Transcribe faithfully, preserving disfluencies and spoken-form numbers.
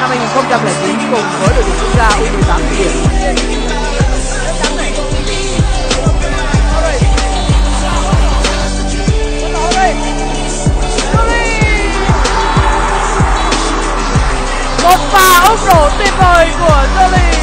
Năm hai nghìn không trăm lẻ chín cùng với đội tuyển quốc gia U mười tám Thụy Điển. Một pha ốc đổ tuyệt vời của Jolie.